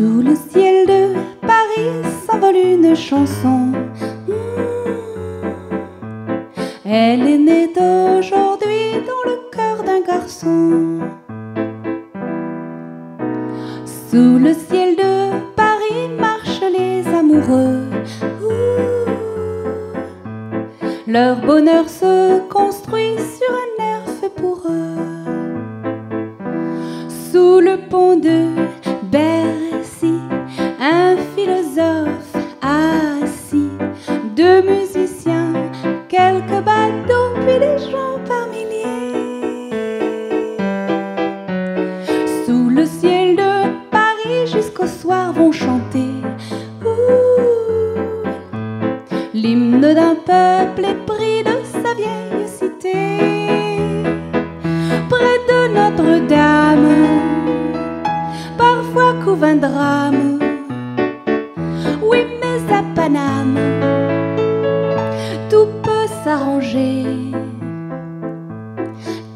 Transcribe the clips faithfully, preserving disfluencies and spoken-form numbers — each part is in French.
Sous le ciel de Paris s'envole une chanson. mmh. Elle est née aujourd'hui dans le cœur d'un garçon. Sous le ciel de Paris marchent les amoureux. Ouh. Leur bonheur se construit sur un air fait pour eux. Sous le pont de Bercy, un philosophe assis, deux musiciens, quelques badauds, puis des gens par milliers. Sous le ciel de Paris, jusqu'au soir vont chanter l'hymne d'un peuple épris de sa vieille cité. Près de Notre-Dame, parfois couve un drame, oui, mais à Paname, tout peut s'arranger.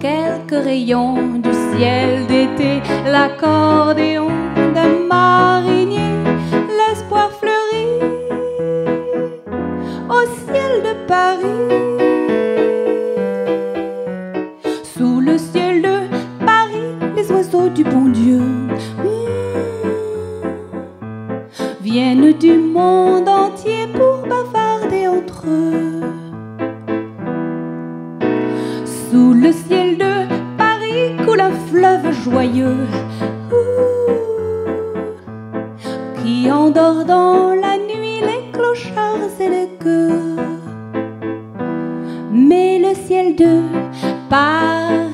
Quelques rayons du ciel d'été, l'accordéon d'un marinier, l'espoir fleurit au ciel de Paris. Sous le ciel de Paris, les oiseaux du bon Dieu viennent du monde entier pour bavarder entre eux. Sous le ciel de Paris coule un fleuve joyeux, ouh, qui endort dans la nuit les clochards et les gueux. Mais le ciel de Paris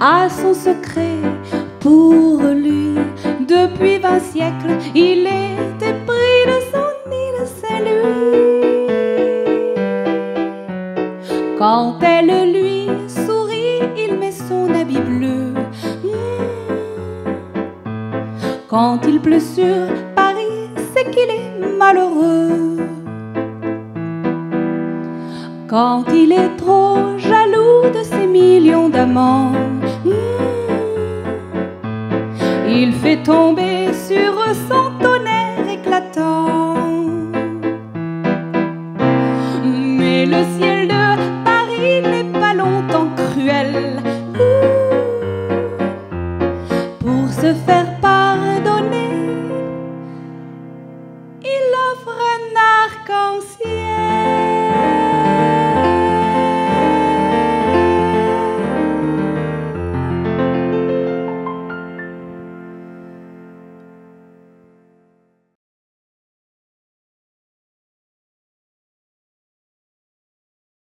a son secret pour lui. Depuis vingt siècles, il était pris de son île Saint-Louis. Quand elle lui sourit, il met son habit bleu. mmh. Quand il pleut sur Paris, c'est qu'il est malheureux. Quand il est trop jaloux de ses millions d'amants, mmh. il fait tomber sur eux son tonnerre éclatant. Mais le ciel de